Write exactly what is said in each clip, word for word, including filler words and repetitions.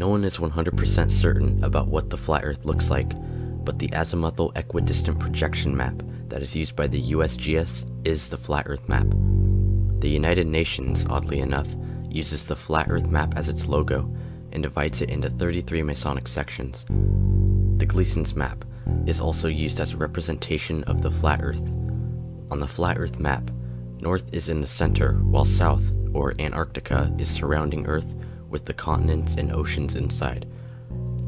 No one is one hundred percent certain about what the flat Earth looks like, but the azimuthal equidistant projection map that is used by the U S G S is the flat Earth map. The United Nations, oddly enough, uses the flat Earth map as its logo and divides it into thirty-three Masonic sections. The Gleason's map is also used as a representation of the flat Earth. On the flat Earth map, North is in the center, while South, or Antarctica, is surrounding Earth with the continents and oceans inside.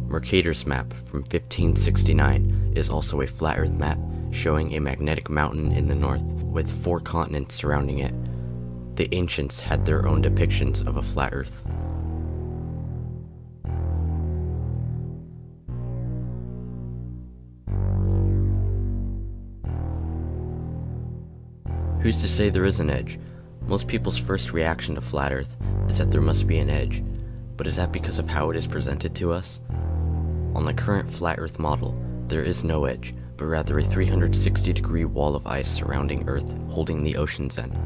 Mercator's map from fifteen sixty-nine is also a flat Earth map showing a magnetic mountain in the north with four continents surrounding it. The ancients had their own depictions of a flat Earth. Who's to say there is an edge? Most people's first reaction to flat Earth is that there must be an edge, but is that because of how it is presented to us? On the current flat Earth model, there is no edge, but rather a three hundred sixty degree wall of ice surrounding Earth holding the ocean's end.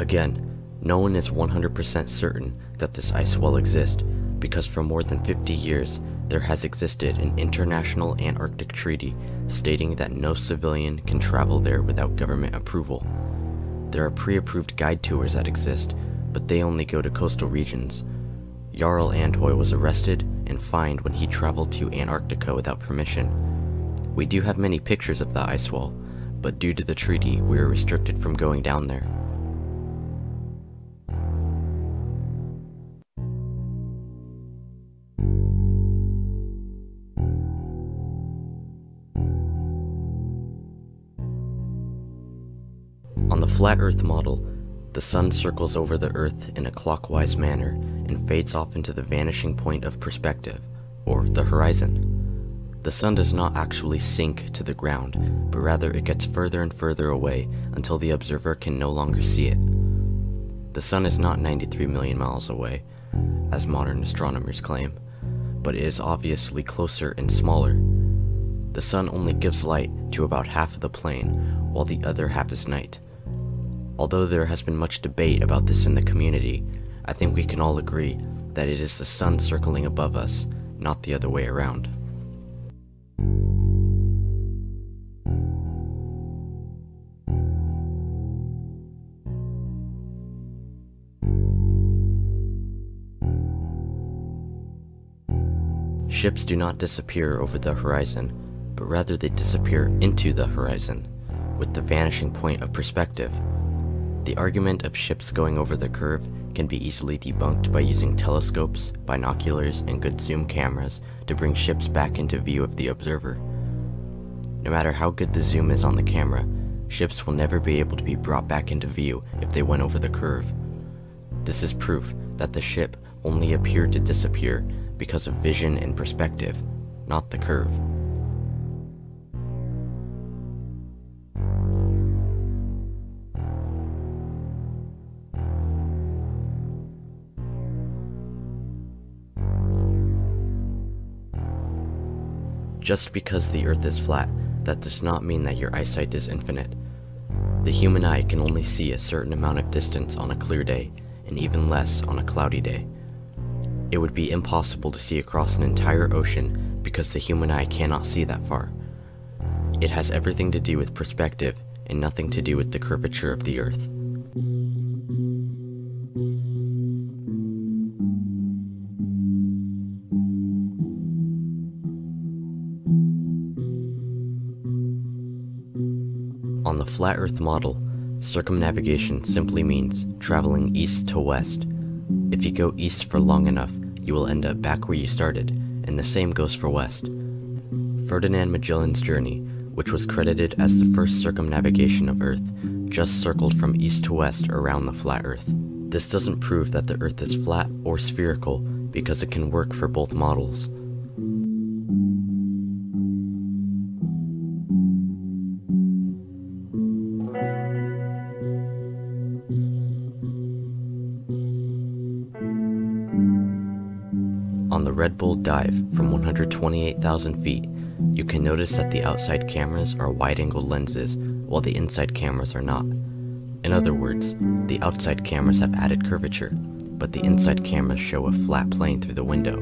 Again, no one is one hundred percent certain that this ice wall exists, because for more than fifty years, there has existed an international Antarctic treaty stating that no civilian can travel there without government approval. There are pre-approved guide tours that exist, but they only go to coastal regions. Jarl Andhoy was arrested and fined when he traveled to Antarctica without permission. We do have many pictures of the ice wall, but due to the treaty, we are restricted from going down there. On the flat Earth model, the sun circles over the Earth in a clockwise manner and fades off into the vanishing point of perspective, or the horizon. The sun does not actually sink to the ground, but rather it gets further and further away until the observer can no longer see it. The sun is not ninety-three million miles away, as modern astronomers claim, but it is obviously closer and smaller. The sun only gives light to about half of the plane, while the other half is night. Although there has been much debate about this in the community, I think we can all agree that it is the sun circling above us, not the other way around. Ships do not disappear over the horizon, but rather they disappear into the horizon, with the vanishing point of perspective. The argument of ships going over the curve can be easily debunked by using telescopes, binoculars, and good zoom cameras to bring ships back into view of the observer. No matter how good the zoom is on the camera, ships will never be able to be brought back into view if they went over the curve. This is proof that the ship only appeared to disappear because of vision and perspective, not the curve. Just because the Earth is flat, that does not mean that your eyesight is infinite. The human eye can only see a certain amount of distance on a clear day, and even less on a cloudy day. It would be impossible to see across an entire ocean because the human eye cannot see that far. It has everything to do with perspective and nothing to do with the curvature of the Earth. On the flat Earth model, circumnavigation simply means traveling east to west. If you go east for long enough, you will end up back where you started, and the same goes for west. Ferdinand Magellan's journey, which was credited as the first circumnavigation of Earth, just circled from east to west around the flat Earth. This doesn't prove that the Earth is flat or spherical because it can work for both models. On the Red Bull dive from one hundred twenty-eight thousand feet, you can notice that the outside cameras are wide-angle lenses, while the inside cameras are not. In other words, the outside cameras have added curvature, but the inside cameras show a flat plane through the window.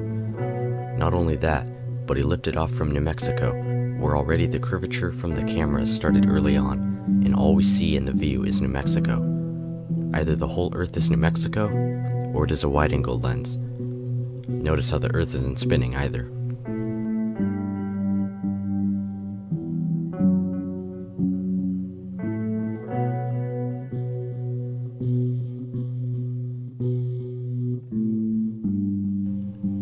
Not only that, but he lifted off from New Mexico, where already the curvature from the cameras started early on, and all we see in the view is New Mexico. Either the whole Earth is New Mexico, or it is a wide-angle lens. Notice how the Earth isn't spinning either.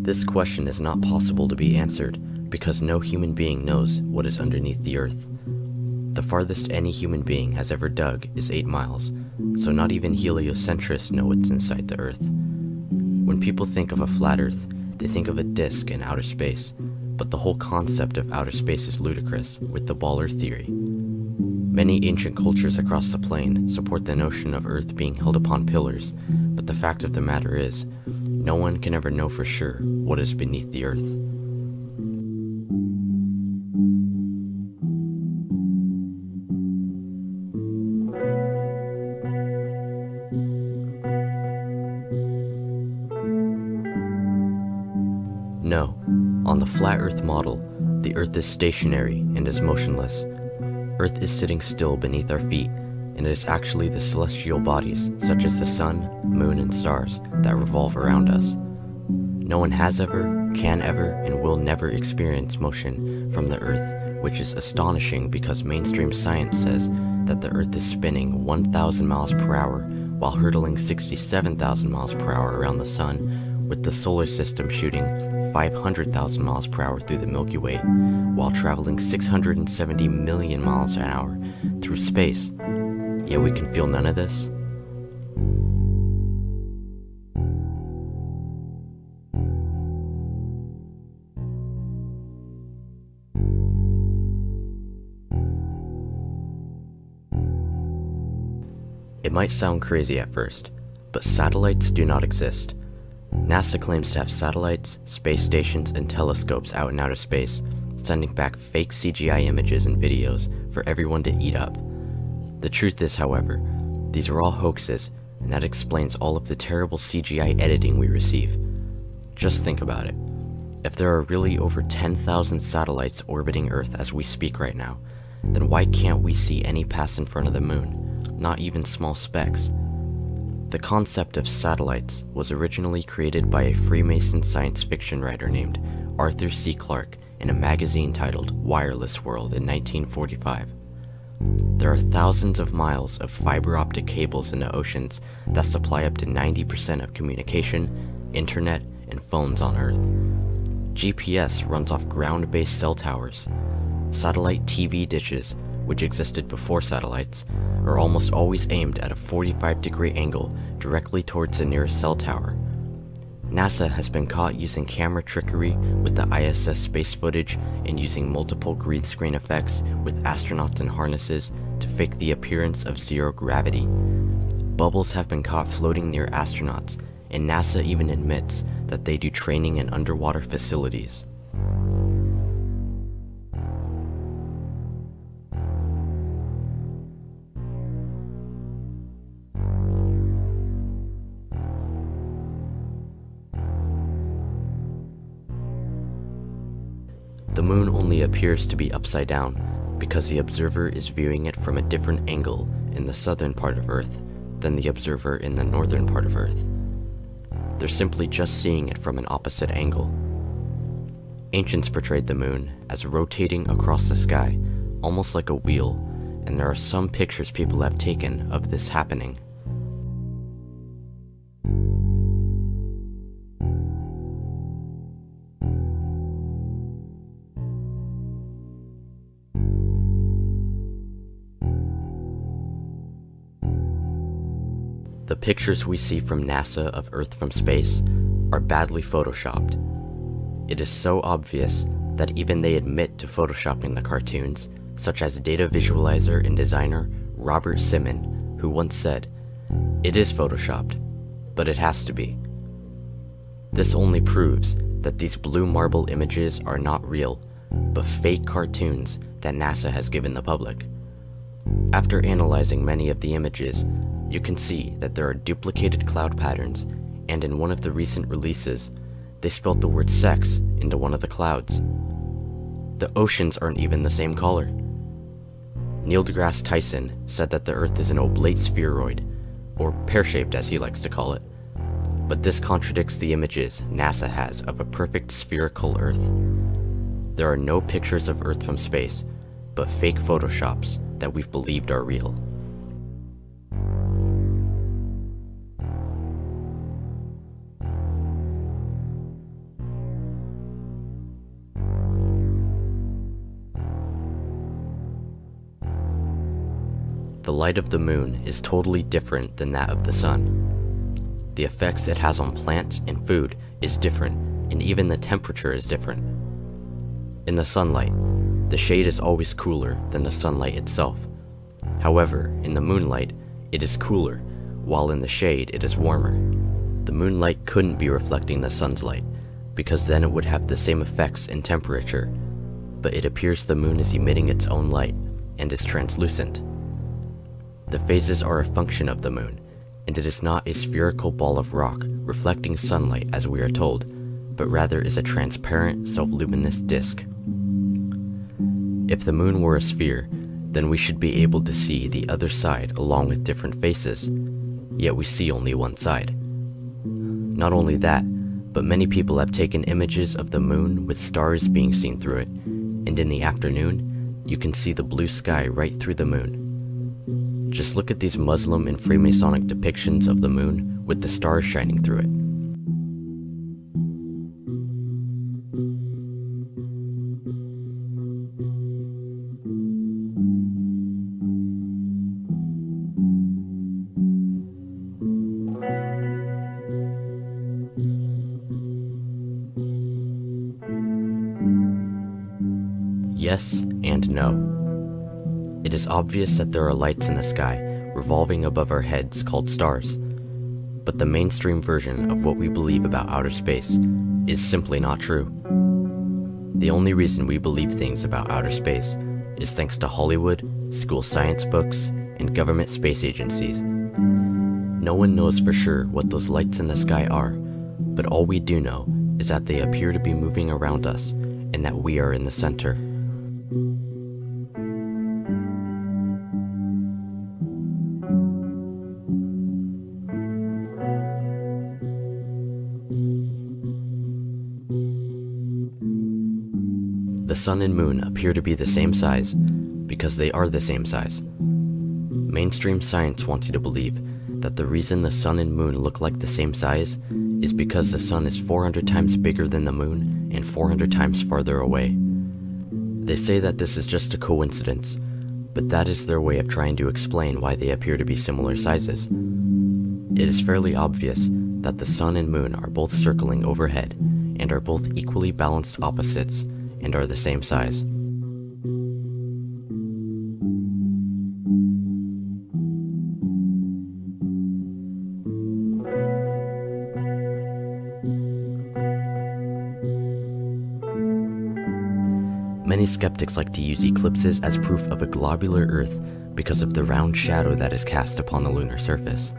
This question is not possible to be answered because no human being knows what is underneath the Earth. The farthest any human being has ever dug is eight miles, so not even heliocentrists know what's inside the Earth. When people think of a flat Earth, they think of a disk in outer space, but the whole concept of outer space is ludicrous with the ball Earth theory. Many ancient cultures across the plain support the notion of Earth being held upon pillars, but the fact of the matter is, no one can ever know for sure what is beneath the Earth. No, on the flat Earth model, the Earth is stationary and is motionless. Earth is sitting still beneath our feet, and it is actually the celestial bodies, such as the sun, moon, and stars, that revolve around us. No one has ever, can ever, and will never experience motion from the Earth, which is astonishing because mainstream science says that the Earth is spinning one thousand miles per hour while hurtling sixty-seven thousand miles per hour around the sun, with the solar system shooting five hundred thousand miles per hour through the Milky Way, while traveling six hundred seventy million miles an hour through space. Yet we can feel none of this. It might sound crazy at first, but satellites do not exist. NASA claims to have satellites, space stations, and telescopes out in outer space, sending back fake C G I images and videos for everyone to eat up. The truth is, however, these are all hoaxes, and that explains all of the terrible C G I editing we receive. Just think about it. If there are really over ten thousand satellites orbiting Earth as we speak right now, then why can't we see any pass in front of the moon, not even small specks? The concept of satellites was originally created by a Freemason science fiction writer named Arthur C. Clarke in a magazine titled Wireless World in nineteen forty-five. There are thousands of miles of fiber optic cables in the oceans that supply up to ninety percent of communication, internet, and phones on Earth. G P S runs off ground-based cell towers. Satellite T V dishes, which existed before satellites, are almost always aimed at a forty-five degree angle directly towards the nearest cell tower. NASA has been caught using camera trickery with the I S S space footage and using multiple green screen effects with astronauts in harnesses to fake the appearance of zero gravity. Bubbles have been caught floating near astronauts, and NASA even admits that they do training in underwater facilities. The moon only appears to be upside down because the observer is viewing it from a different angle in the southern part of Earth than the observer in the northern part of Earth. They're simply just seeing it from an opposite angle. Ancients portrayed the moon as rotating across the sky, almost like a wheel, and there are some pictures people have taken of this happening. The pictures we see from NASA of Earth from space are badly photoshopped. It is so obvious that even they admit to photoshopping the cartoons, such as data visualizer and designer Robert Simmon, who once said, "It is photoshopped, but it has to be." This only proves that these blue marble images are not real, but fake cartoons that NASA has given the public. After analyzing many of the images, you can see that there are duplicated cloud patterns, and in one of the recent releases, They spelled the word sex into one of the clouds. The oceans aren't even the same color. Neil deGrasse Tyson said that the Earth is an oblate spheroid, or pear-shaped as he likes to call it, but this contradicts the images NASA has of a perfect spherical Earth. There are no pictures of Earth from space, but fake photoshops that we've believed are real. The light of the moon is totally different than that of the sun. The effects it has on plants and food is different, and even the temperature is different. In the sunlight, the shade is always cooler than the sunlight itself. However, in the moonlight, it is cooler, while in the shade it is warmer. The moonlight couldn't be reflecting the sun's light, because then it would have the same effects in temperature, but it appears the moon is emitting its own light, and is translucent. The phases are a function of the moon, and it is not a spherical ball of rock reflecting sunlight as we are told, but rather is a transparent, self-luminous disk. If the moon were a sphere, then we should be able to see the other side along with different faces, yet we see only one side. Not only that, but many people have taken images of the moon with stars being seen through it, and in the afternoon, you can see the blue sky right through the moon. Just look at these Muslim and Freemasonic depictions of the moon with the stars shining through it. Yes and no. It is obvious that there are lights in the sky revolving above our heads called stars, but the mainstream version of what we believe about outer space is simply not true. The only reason we believe things about outer space is thanks to Hollywood, school science books, and government space agencies. No one knows for sure what those lights in the sky are, but all we do know is that they appear to be moving around us and that we are in the center. The sun and moon appear to be the same size, because they are the same size. Mainstream science wants you to believe that the reason the sun and moon look like the same size is because the sun is four hundred times bigger than the moon and four hundred times farther away. They say that this is just a coincidence, but that is their way of trying to explain why they appear to be similar sizes. It is fairly obvious that the sun and moon are both circling overhead and are both equally balanced opposites, and are the same size. Many skeptics like to use eclipses as proof of a globular Earth because of the round shadow that is cast upon the lunar surface.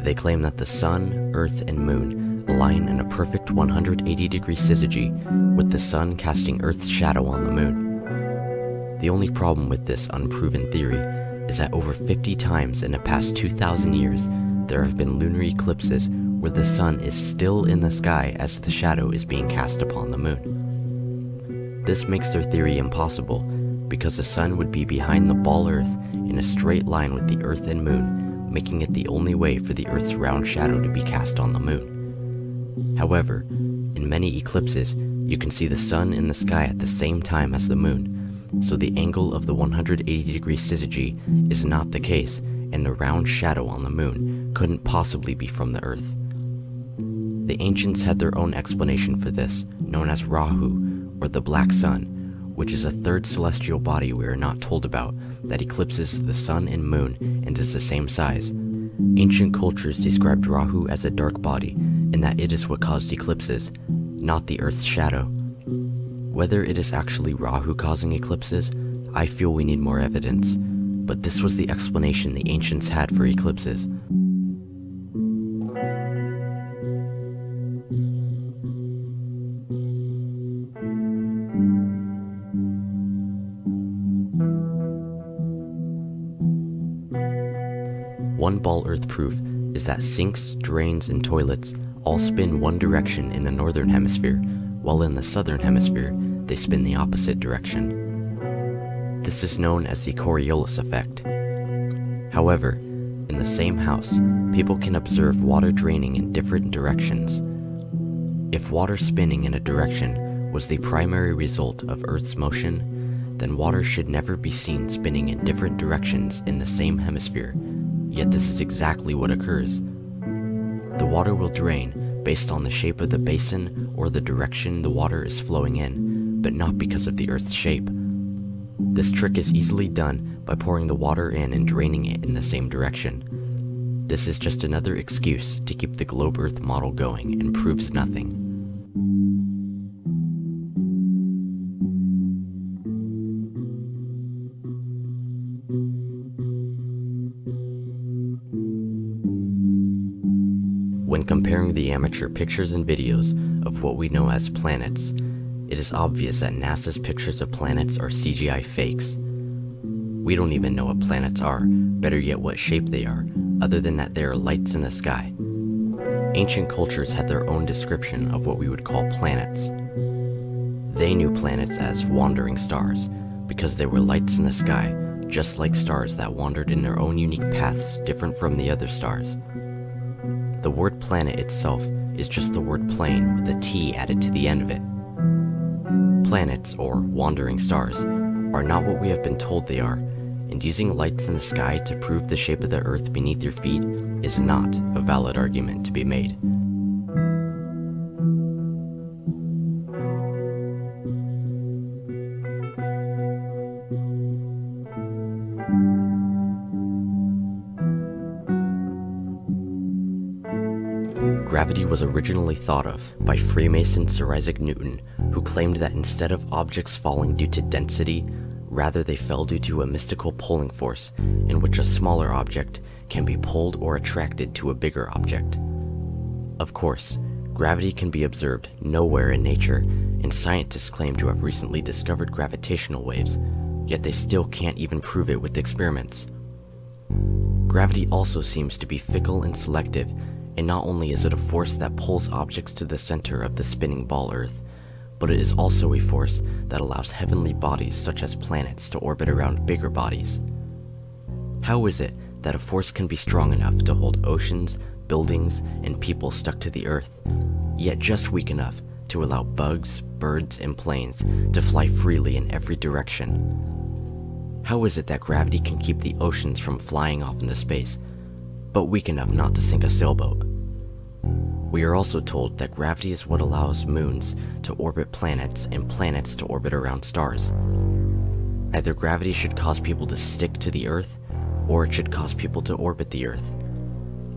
They claim that the sun, Earth, and moon align in a perfect one hundred eighty degree syzygy, with the sun casting Earth's shadow on the moon. The only problem with this unproven theory is that over fifty times in the past two thousand years, there have been lunar eclipses where the sun is still in the sky as the shadow is being cast upon the moon. This makes their theory impossible, because the sun would be behind the ball Earth in a straight line with the Earth and moon, making it the only way for the Earth's round shadow to be cast on the moon. However, in many eclipses, you can see the sun in the sky at the same time as the moon, so the angle of the one hundred eighty degree syzygy is not the case, and the round shadow on the moon couldn't possibly be from the Earth. The ancients had their own explanation for this, known as Rahu, or the black sun, which is a third celestial body we are not told about, that eclipses the sun and moon and is the same size. Ancient cultures described Rahu as a dark body, and that it is what caused eclipses, not the Earth's shadow. Whether it is actually Rahu causing eclipses, I feel we need more evidence, but this was the explanation the ancients had for eclipses. one ball Earth proof is that sinks, drains, and toilets all spin one direction in the northern hemisphere, while in the southern hemisphere, they spin the opposite direction. This is known as the Coriolis effect. However, in the same house, people can observe water draining in different directions. If water spinning in a direction was the primary result of Earth's motion, then water should never be seen spinning in different directions in the same hemisphere, yet this is exactly what occurs. The water will drain based on the shape of the basin or the direction the water is flowing in, but not because of the Earth's shape. This trick is easily done by pouring the water in and draining it in the same direction. This is just another excuse to keep the globe Earth model going and proves nothing. When comparing the amateur pictures and videos of what we know as planets, it is obvious that NASA's pictures of planets are C G I fakes. We don't even know what planets are, better yet what shape they are, other than that they are lights in the sky. Ancient cultures had their own description of what we would call planets. They knew planets as wandering stars, because they were lights in the sky, just like stars that wandered in their own unique paths different from the other stars. The word planet itself is just the word plane with a T added to the end of it. Planets, or wandering stars, are not what we have been told they are, and using lights in the sky to prove the shape of the Earth beneath your feet is not a valid argument to be made. Gravity was originally thought of by Freemason Sir Isaac Newton, who claimed that instead of objects falling due to density, rather they fell due to a mystical pulling force, in which a smaller object can be pulled or attracted to a bigger object. Of course, gravity can be observed nowhere in nature, and scientists claim to have recently discovered gravitational waves, yet they still can't even prove it with experiments. Gravity also seems to be fickle and selective, and not only is it a force that pulls objects to the center of the spinning ball Earth, but it is also a force that allows heavenly bodies such as planets to orbit around bigger bodies. How is it that a force can be strong enough to hold oceans, buildings, and people stuck to the Earth, yet just weak enough to allow bugs, birds, and planes to fly freely in every direction? How is it that gravity can keep the oceans from flying off into space, but weak enough not to sink a sailboat? We are also told that gravity is what allows moons to orbit planets and planets to orbit around stars. Either gravity should cause people to stick to the Earth, or it should cause people to orbit the Earth.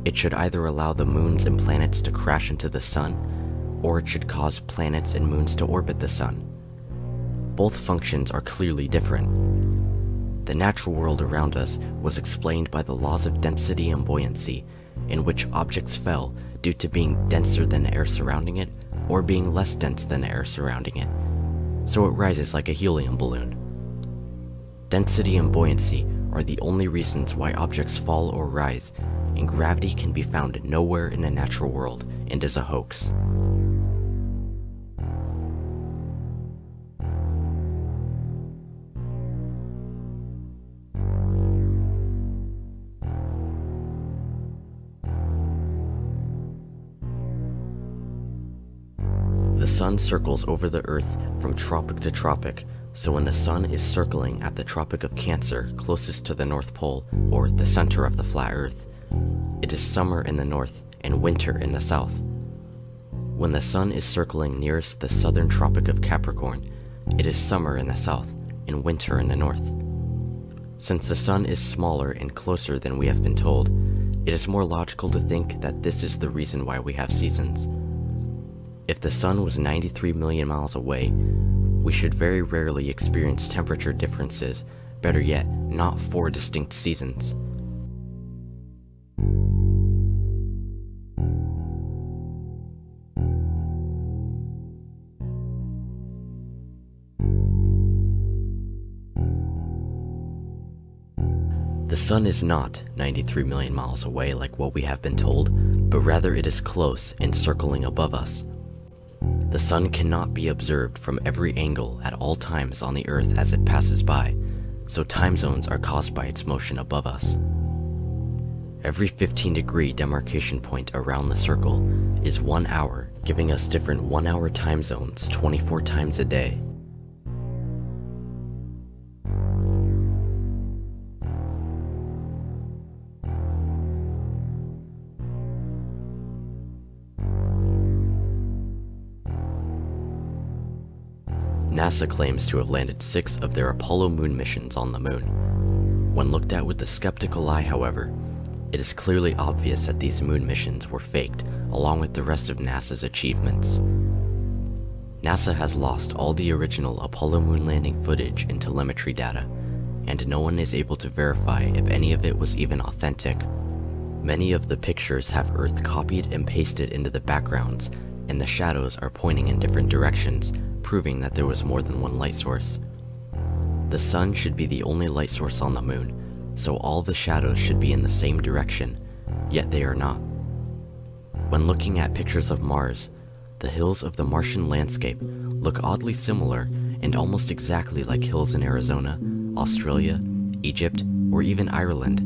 It should either allow the moons and planets to crash into the sun, or it should cause planets and moons to orbit the sun. Both functions are clearly different. The natural world around us was explained by the laws of density and buoyancy, in which objects fell due to being denser than the air surrounding it, or being less dense than the air surrounding it, so it rises like a helium balloon. Density and buoyancy are the only reasons why objects fall or rise, and gravity can be found nowhere in the natural world and is a hoax. The sun circles over the Earth from tropic to tropic, so when the sun is circling at the Tropic of Cancer closest to the North Pole, or the center of the flat Earth, it is summer in the north and winter in the south. When the sun is circling nearest the southern Tropic of Capricorn, it is summer in the south and winter in the north. Since the sun is smaller and closer than we have been told, it is more logical to think that this is the reason why we have seasons. If the sun was ninety-three million miles away, we should very rarely experience temperature differences, better yet, not four distinct seasons. The The sun is not ninety-three million miles away like what we have been told, but rather it is close and circling above us. The sun cannot be observed from every angle at all times on the Earth as it passes by, so time zones are caused by its motion above us. Every fifteen degree demarcation point around the circle is one hour, giving us different one hour time zones twenty-four times a day. NASA claims to have landed six of their Apollo moon missions on the moon. When looked at with the skeptical eye, however, it is clearly obvious that these moon missions were faked, along with the rest of NASA's achievements. NASA has lost all the original Apollo moon landing footage and telemetry data, and no one is able to verify if any of it was even authentic. Many of the pictures have Earth copied and pasted into the backgrounds, and the shadows are pointing in different directions, proving that there was more than one light source. The sun should be the only light source on the moon, so all the shadows should be in the same direction, yet they are not. When looking at pictures of Mars, the hills of the Martian landscape look oddly similar and almost exactly like hills in Arizona, Australia, Egypt, or even Ireland.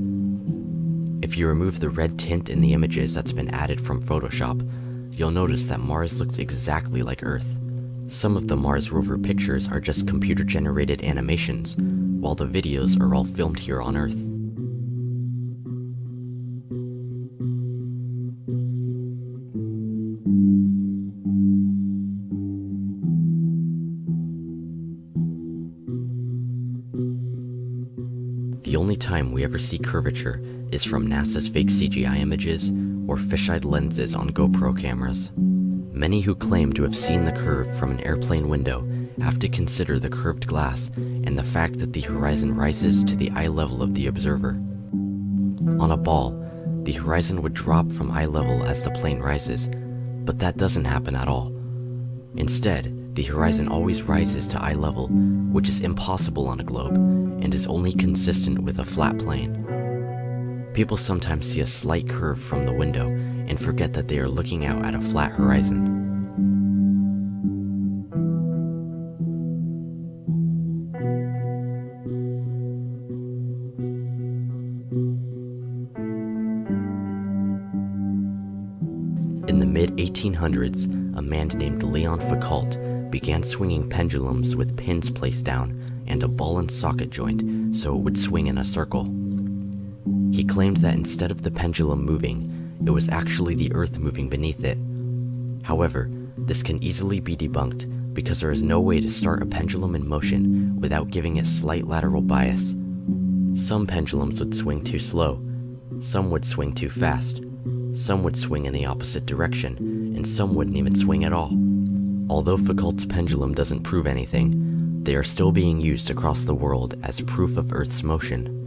If you remove the red tint in the images that's been added from Photoshop, you'll notice that Mars looks exactly like Earth. Some of the Mars rover pictures are just computer-generated animations, while the videos are all filmed here on Earth. The only time we ever see curvature is from NASA's fake C G I images or fisheye lenses on GoPro cameras. Many who claim to have seen the curve from an airplane window have to consider the curved glass and the fact that the horizon rises to the eye level of the observer. On a ball, the horizon would drop from eye level as the plane rises, but that doesn't happen at all. Instead, the horizon always rises to eye level, which is impossible on a globe and is only consistent with a flat plane. People sometimes see a slight curve from the window and forget that they are looking out at a flat horizon. In the mid eighteen hundreds, a man named Leon Foucault began swinging pendulums with pins placed down and a ball and socket joint so it would swing in a circle. He claimed that instead of the pendulum moving, it was actually the Earth moving beneath it. However, this can easily be debunked because there is no way to start a pendulum in motion without giving it slight lateral bias. Some pendulums would swing too slow, some would swing too fast, some would swing in the opposite direction, and some wouldn't even swing at all. Although Foucault's pendulum doesn't prove anything, they are still being used across the world as proof of Earth's motion.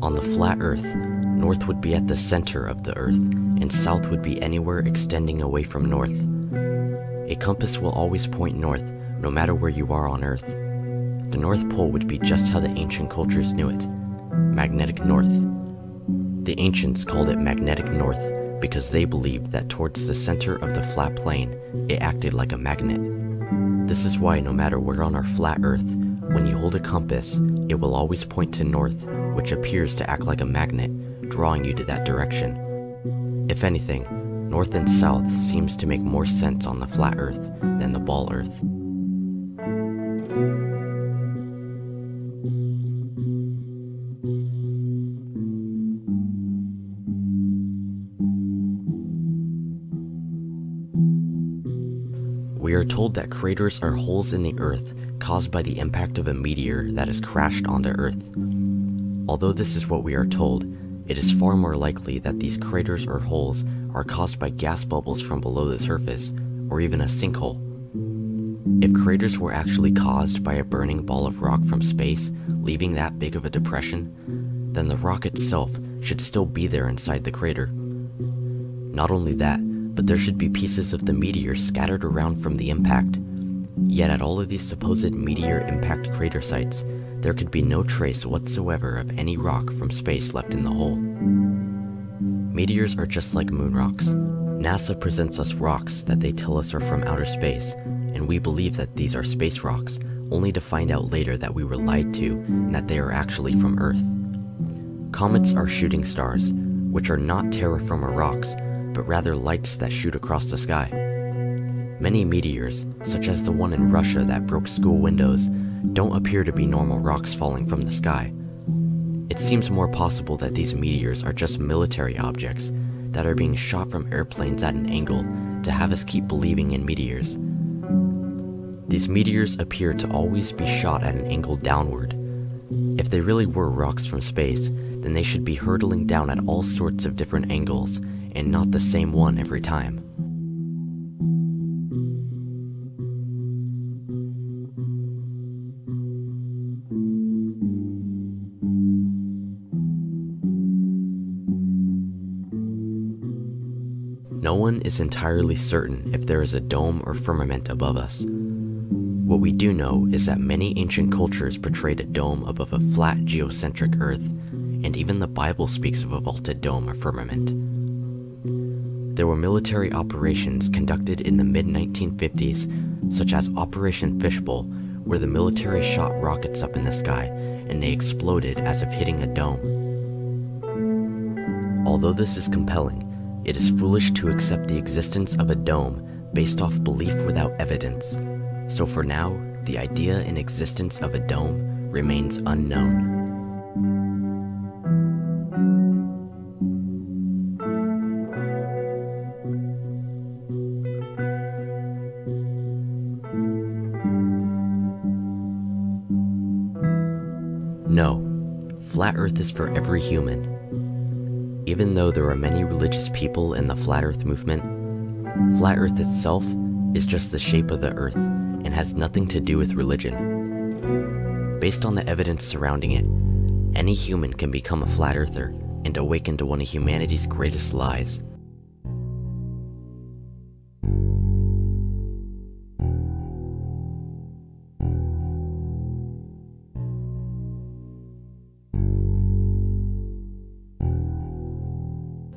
On the flat Earth, north would be at the center of the Earth, and south would be anywhere extending away from north. A compass will always point north, no matter where you are on Earth. The North Pole would be just how the ancient cultures knew it, magnetic north. The ancients called it magnetic north because they believed that towards the center of the flat plane, it acted like a magnet. This is why no matter where on our flat Earth, when you hold a compass, it will always point to north, which appears to act like a magnet, drawing you to that direction. If anything, north and south seems to make more sense on the flat Earth than the ball Earth. We are told that craters are holes in the Earth caused by the impact of a meteor that has crashed onto Earth. Although this is what we are told, it is far more likely that these craters or holes are caused by gas bubbles from below the surface, or even a sinkhole. If craters were actually caused by a burning ball of rock from space, leaving that big of a depression, then the rock itself should still be there inside the crater. Not only that, but there should be pieces of the meteor scattered around from the impact. Yet at all of these supposed meteor impact crater sites, there could be no trace whatsoever of any rock from space left in the hole. Meteors are just like moon rocks. NASA presents us rocks that they tell us are from outer space, and we believe that these are space rocks, only to find out later that we were lied to and that they are actually from Earth. Comets are shooting stars, which are not terraformer rocks, but rather lights that shoot across the sky. Many meteors, such as the one in Russia that broke school windows, don't appear to be normal rocks falling from the sky. It seems more possible that these meteors are just military objects that are being shot from airplanes at an angle to have us keep believing in meteors. These meteors appear to always be shot at an angle downward. If they really were rocks from space, then they should be hurtling down at all sorts of different angles, and not the same one every time. No one is entirely certain if there is a dome or firmament above us. What we do know is that many ancient cultures portrayed a dome above a flat geocentric Earth, and even the Bible speaks of a vaulted dome or firmament. There were military operations conducted in the mid nineteen fifties, such as Operation Fishbowl, where the military shot rockets up in the sky, and they exploded as if hitting a dome. Although this is compelling, it is foolish to accept the existence of a dome based off belief without evidence. So for now, the idea and existence of a dome remains unknown. No, Flat Earth is for every human. Even though there are many religious people in the Flat Earth movement, Flat Earth itself is just the shape of the Earth and has nothing to do with religion. Based on the evidence surrounding it, any human can become a Flat Earther and awaken to one of humanity's greatest lies.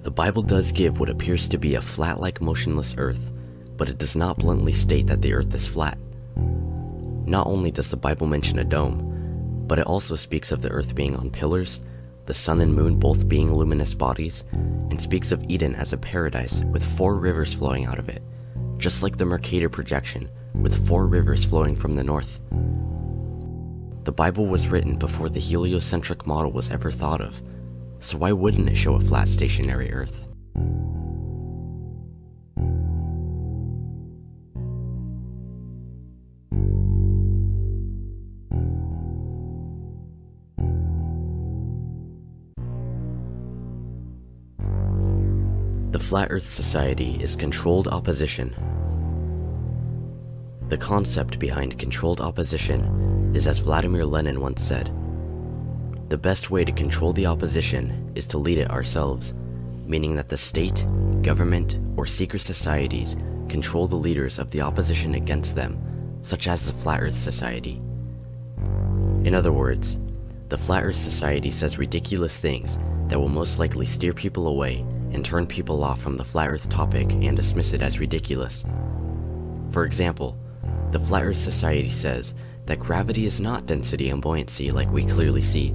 The Bible does give what appears to be a flat-like motionless earth, but it does not bluntly state that the earth is flat. Not only does the Bible mention a dome, but it also speaks of the earth being on pillars, the sun and moon both being luminous bodies, and speaks of Eden as a paradise with four rivers flowing out of it, just like the Mercator projection, with four rivers flowing from the north. The Bible was written before the heliocentric model was ever thought of, so why wouldn't it show a flat stationary Earth? The Flat Earth Society is controlled opposition. The concept behind controlled opposition is, as Vladimir Lenin once said, "The best way to control the opposition is to lead it ourselves," meaning that the state, government, or secret societies control the leaders of the opposition against them, such as the Flat Earth Society. In other words, the Flat Earth Society says ridiculous things that will most likely steer people away and turn people off from the Flat Earth topic and dismiss it as ridiculous. For example, the Flat Earth Society says that gravity is not density and buoyancy like we clearly see,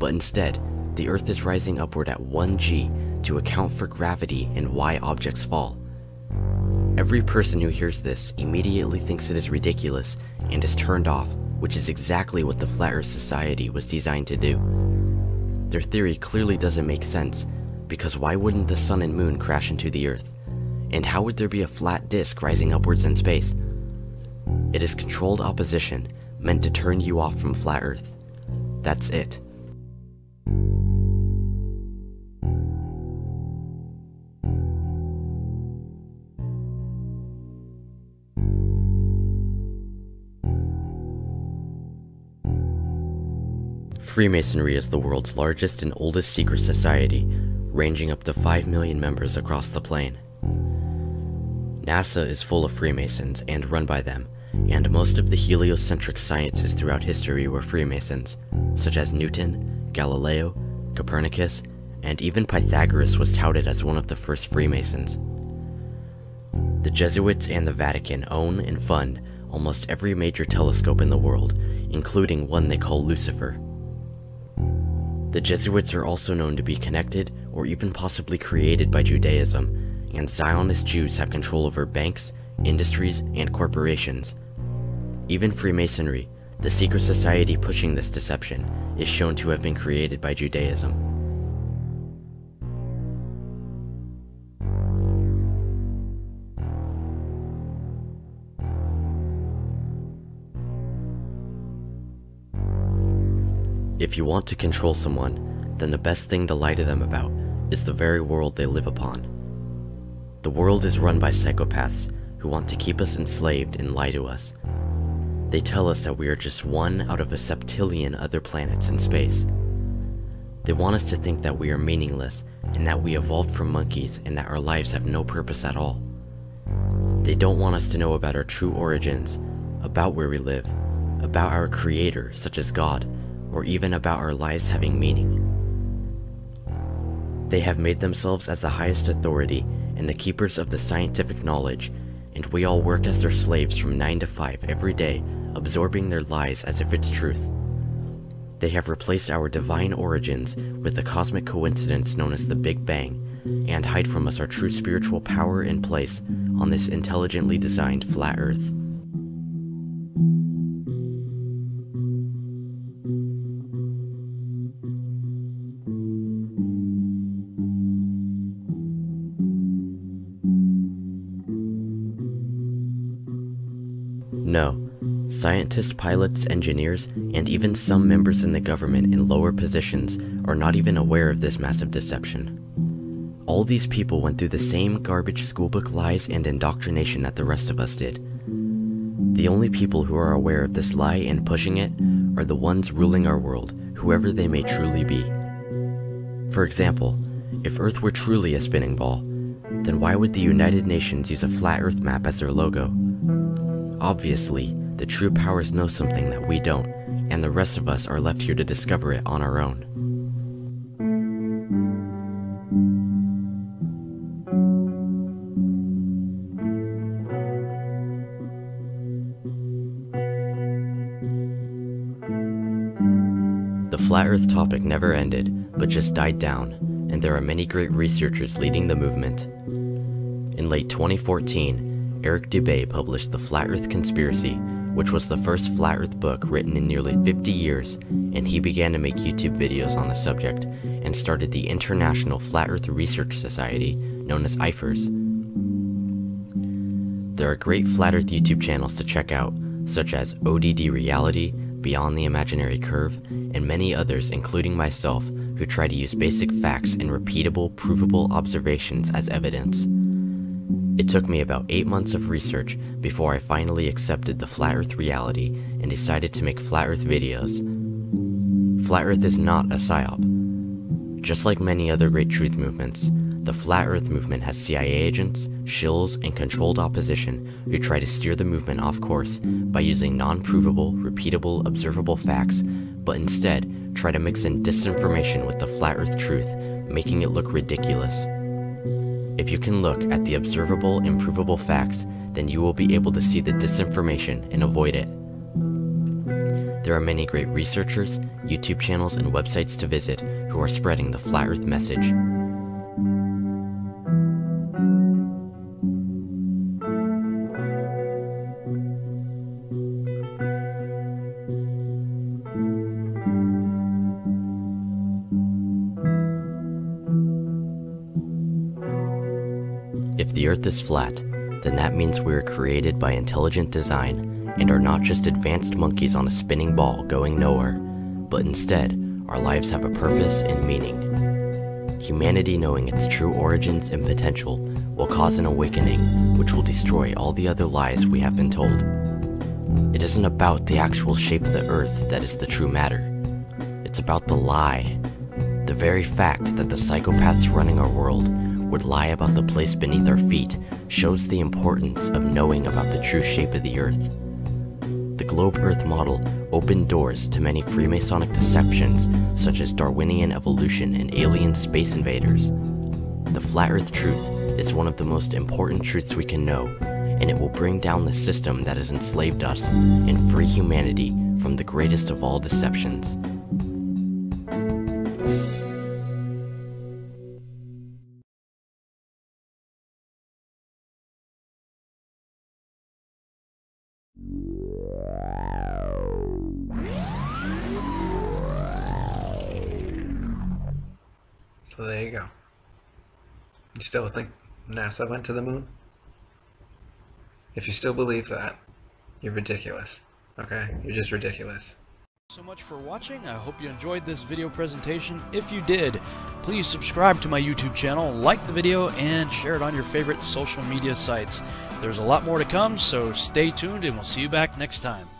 but instead, the Earth is rising upward at one G to account for gravity and why objects fall. Every person who hears this immediately thinks it is ridiculous and is turned off, which is exactly what the Flat Earth Society was designed to do. Their theory clearly doesn't make sense, because why wouldn't the sun and moon crash into the Earth? And how would there be a flat disk rising upwards in space? It is controlled opposition meant to turn you off from Flat Earth. That's it. Freemasonry is the world's largest and oldest secret society, ranging up to five million members across the planet. NASA is full of Freemasons and run by them, and most of the heliocentric sciences throughout history were Freemasons, such as Newton, Galileo, Copernicus, and even Pythagoras was touted as one of the first Freemasons. The Jesuits and the Vatican own and fund almost every major telescope in the world, including one they call Lucifer. The Jesuits are also known to be connected or even possibly created by Judaism, and Zionist Jews have control over banks, industries, and corporations. Even Freemasonry, the secret society pushing this deception, is shown to have been created by Judaism. If you want to control someone, then the best thing to lie to them about is the very world they live upon. The world is run by psychopaths who want to keep us enslaved and lie to us. They tell us that we are just one out of a septillion other planets in space. They want us to think that we are meaningless and that we evolved from monkeys and that our lives have no purpose at all. They don't want us to know about our true origins, about where we live, about our creator, such as God, or even about our lives having meaning. They have made themselves as the highest authority and the keepers of the scientific knowledge, and we all work as their slaves from nine to five every day, absorbing their lies as if it's truth. They have replaced our divine origins with the cosmic coincidence known as the Big Bang, and hide from us our true spiritual power and place on this intelligently designed flat Earth. No, scientists, pilots, engineers, and even some members in the government in lower positions are not even aware of this massive deception. All these people went through the same garbage schoolbook lies and indoctrination that the rest of us did. The only people who are aware of this lie and pushing it are the ones ruling our world, whoever they may truly be. For example, if Earth were truly a spinning ball, then why would the United Nations use a flat Earth map as their logo? Obviously, the true powers know something that we don't, and the rest of us are left here to discover it on our own. The flat Earth topic never ended, but just died down, and there are many great researchers leading the movement. In late twenty fourteen, Eric Dubay published The Flat Earth Conspiracy, which was the first Flat Earth book written in nearly fifty years, and he began to make YouTube videos on the subject, and started the International Flat Earth Research Society, known as IFERS. There are great Flat Earth YouTube channels to check out, such as O D D Reality, Beyond the Imaginary Curve, and many others, including myself, who try to use basic facts and repeatable, provable observations as evidence. It took me about eight months of research before I finally accepted the flat Earth reality and decided to make flat Earth videos. Flat Earth is not a psyop. Just like many other great truth movements, the flat Earth movement has C I A agents, shills, and controlled opposition who try to steer the movement off course by using non-provable, repeatable, observable facts, but instead try to mix in disinformation with the flat Earth truth, making it look ridiculous. If you can look at the observable, improvable facts, then you will be able to see the disinformation and avoid it. There are many great researchers, YouTube channels, and websites to visit who are spreading the flat Earth message. If the Earth is flat, then that means we are created by intelligent design and are not just advanced monkeys on a spinning ball going nowhere, but instead, our lives have a purpose and meaning. Humanity knowing its true origins and potential will cause an awakening which will destroy all the other lies we have been told. It isn't about the actual shape of the Earth that is the true matter. It's about the lie. The very fact that the psychopaths running our world would lie about the place beneath our feet shows the importance of knowing about the true shape of the Earth. The globe Earth model opened doors to many Freemasonic deceptions such as Darwinian evolution and alien space invaders. The flat Earth truth is one of the most important truths we can know, and it will bring down the system that has enslaved us and free humanity from the greatest of all deceptions. So there you go. You still think NASA went to the moon? If you still believe that, you're ridiculous. Okay? You're just ridiculous. So much for watching. I hope you enjoyed this video presentation. If you did, please subscribe to my YouTube channel, like the video, and share it on your favorite social media sites. There's a lot more to come, so stay tuned and we'll see you back next time.